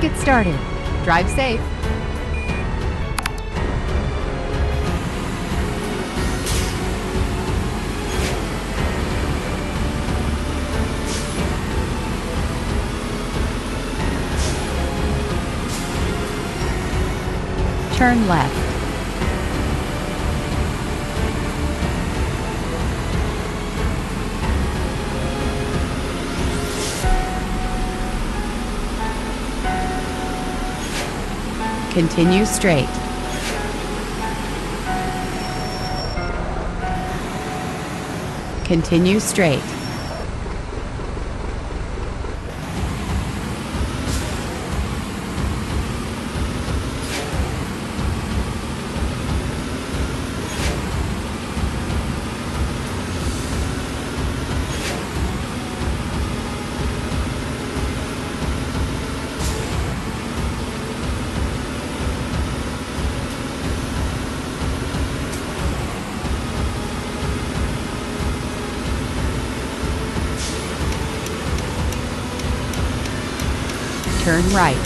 Let's get started. Drive safe. Turn left. Continue straight. Continue straight. Turn right.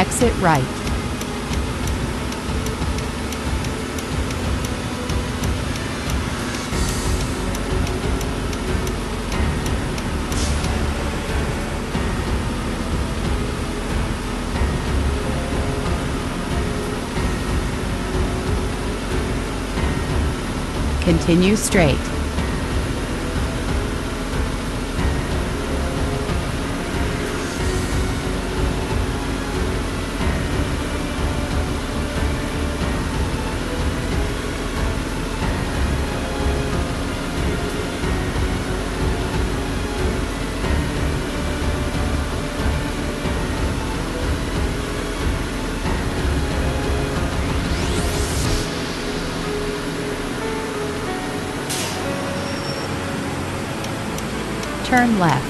Exit right. Continue straight. Turn left.